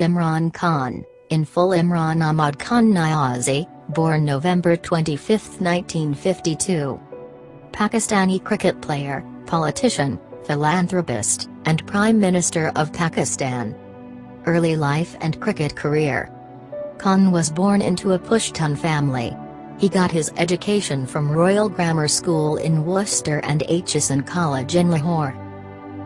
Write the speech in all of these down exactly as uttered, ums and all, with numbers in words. Imran Khan, in full Imran Ahmad Khan Niazi, born November twenty-fifth nineteen fifty-two. Pakistani cricket player, politician, philanthropist, and Prime Minister of Pakistan. Early life and cricket career. Khan was born into a Pashtun family. He got his education from Royal Grammar School in Worcester and Aitchison College in Lahore.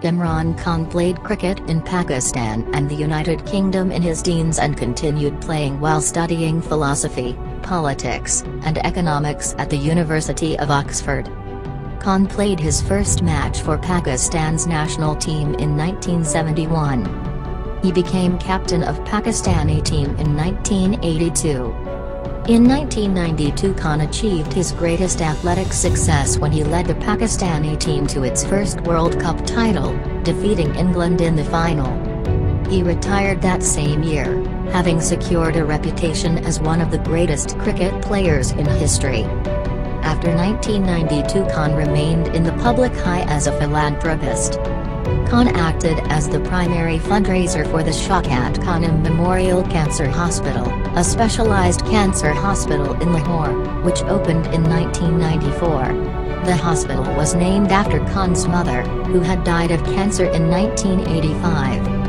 Imran Khan played cricket in Pakistan and the United Kingdom in his teens and continued playing while studying philosophy, politics, and economics at the University of Oxford. Khan played his first match for Pakistan's national team in nineteen seventy-one. He became captain of Pakistani team in nineteen eighty-two. In nineteen ninety-two, Khan achieved his greatest athletic success when he led the Pakistani team to its first World Cup title, defeating England in the final. He retired that same year, having secured a reputation as one of the greatest cricket players in history. After nineteen ninety-two, Khan remained in the public eye as a philanthropist. Khan acted as the primary fundraiser for the Shaukat Khanum Memorial Cancer Hospital, a specialized cancer hospital in Lahore, which opened in nineteen ninety-four. The hospital was named after Khan's mother, who had died of cancer in nineteen eighty-five.